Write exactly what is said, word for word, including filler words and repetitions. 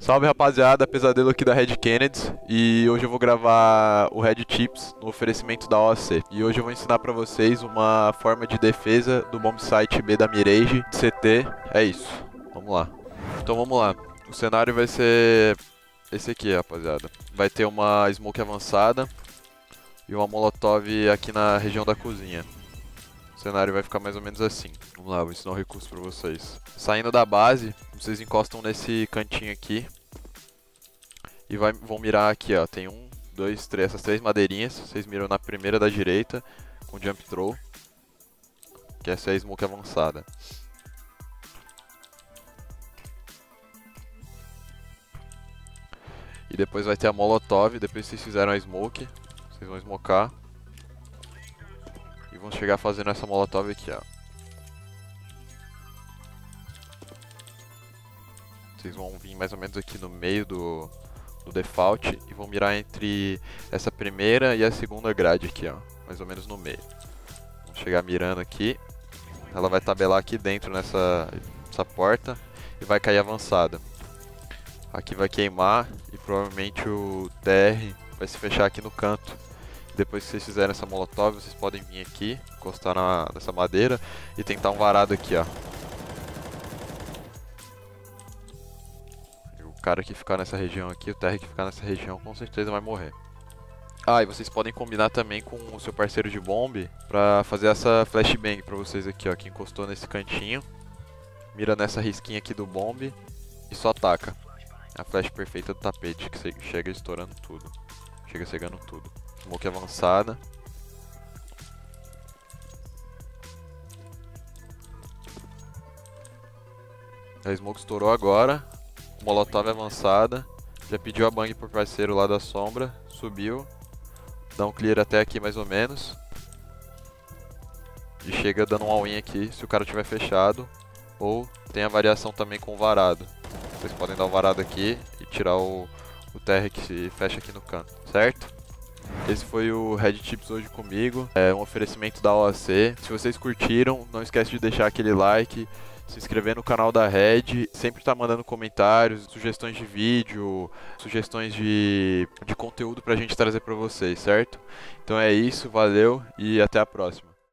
Salve rapaziada, Pesadelo aqui da Red Canids, e hoje eu vou gravar o Red Tips no oferecimento da O A C. E hoje eu vou ensinar pra vocês uma forma de defesa do bombsite B da Mirage, C T, é isso, vamos lá. Então vamos lá, o cenário vai ser esse aqui rapaziada. Vai ter uma smoke avançada e uma molotov aqui na região da cozinha. O cenário vai ficar mais ou menos assim. Vamos lá, vou ensinar um recurso pra vocês. Saindo da base, vocês encostam nesse cantinho aqui e vai, vão mirar aqui, ó. Tem um, dois, três, essas três madeirinhas. Vocês miram na primeira da direita com jump throw, que essa é a smoke avançada. E depois vai ter a molotov. Depois que vocês fizeram a smoke, vocês vão smocar e vão chegar fazendo essa molotov aqui, ó. Vocês vão vir mais ou menos aqui no meio do, do default e vão mirar entre essa primeira e a segunda grade aqui, ó. Mais ou menos no meio. Vão chegar mirando aqui. Ela vai tabelar aqui dentro nessa essa porta e vai cair avançada. Aqui vai queimar e provavelmente o T R vai se fechar aqui no canto. Depois que vocês fizerem essa molotov, vocês podem vir aqui, encostar na, nessa madeira e tentar um varado aqui, ó. E o cara que ficar nessa região aqui, o T R que ficar nessa região, com certeza vai morrer. Ah, e vocês podem combinar também com o seu parceiro de bombe pra fazer essa flashbang pra vocês aqui, ó. Que encostou nesse cantinho, mira nessa risquinha aqui do bombe e só ataca. A flash perfeita do tapete, que chega estourando tudo. Chega cegando tudo. Smoke avançada. A smoke estourou agora. Molotov avançada. Já pediu a bang pro parceiro lá da sombra. Subiu. Dá um clear até aqui mais ou menos. E chega dando um all-in aqui se o cara tiver fechado. Ou tem a variação também com o varado. Vocês podem dar o varado aqui e tirar o, o T R que se fecha aqui no canto, certo? Esse foi o Red Tips hoje comigo, é um oferecimento da O A C. Se vocês curtiram, não esquece de deixar aquele like, se inscrever no canal da Red, sempre tá mandando comentários, sugestões de vídeo, sugestões de, de conteúdo pra gente trazer pra vocês, certo? Então é isso, valeu e até a próxima.